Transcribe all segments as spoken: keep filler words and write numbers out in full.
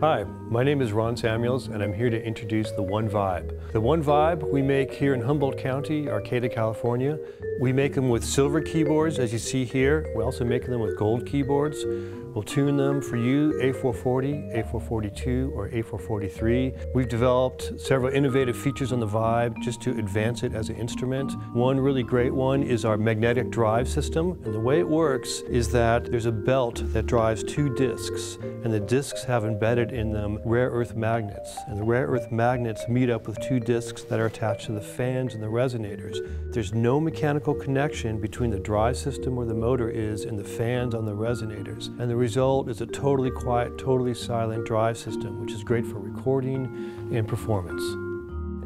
Hi, my name is Ron Samuels and I'm here to introduce the One Vibe. The One Vibe we make here in Humboldt County, Arcata, California. We make them with silver keyboards as you see here. We also make them with gold keyboards. We'll tune them for you, A four forty, A four forty-two, or A four forty-three. We've developed several innovative features on the Vibe just to advance it as an instrument. One really great one is our magnetic drive system. And the way it works is that there's a belt that drives two discs, and the discs have embedded in them rare earth magnets. And the rare earth magnets meet up with two discs that are attached to the fans and the resonators. There's no mechanical connection between the drive system, where the motor is, and the fans on the resonators. And the The result is a totally quiet, totally silent drive system, which is great for recording and performance.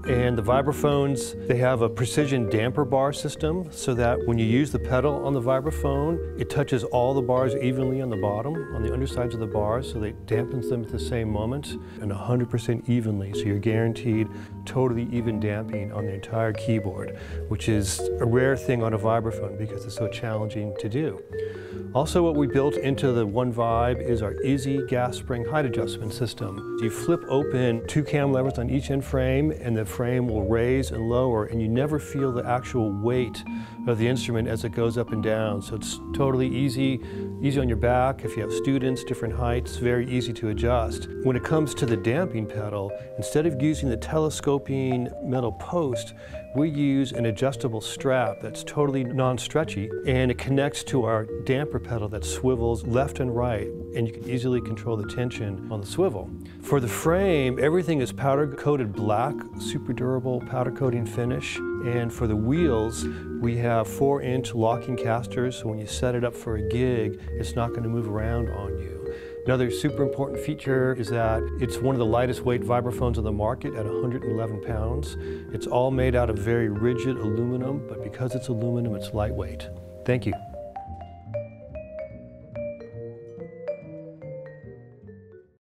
And the vibraphones, they have a precision damper bar system, so that when you use the pedal on the vibraphone, it touches all the bars evenly on the bottom, on the undersides of the bars, so that it dampens them at the same moment, and one hundred percent evenly, so you're guaranteed totally even damping on the entire keyboard, which is a rare thing on a vibraphone because it's so challenging to do. Also, what we built into the One Vibe is our easy gas spring height adjustment system. You flip open two cam levers on each end frame, and the frame will raise and lower, and you never feel the actual weight of the instrument as it goes up and down. So it's totally easy, easy on your back. If you have students, different heights, very easy to adjust. When it comes to the damping pedal, instead of using the telescoping metal post, we use an adjustable strap that's totally non-stretchy, and it connects to our damper pedal that swivels left and right, and you can easily control the tension on the swivel. For the frame, everything is powder-coated black, super durable powder coating finish. And for the wheels, we have four inch locking casters, so when you set it up for a gig, it's not going to move around on you. Another super important feature is that it's one of the lightest weight vibraphones on the market at one hundred eleven pounds. It's all made out of very rigid aluminum, but because it's aluminum, it's lightweight. Thank you.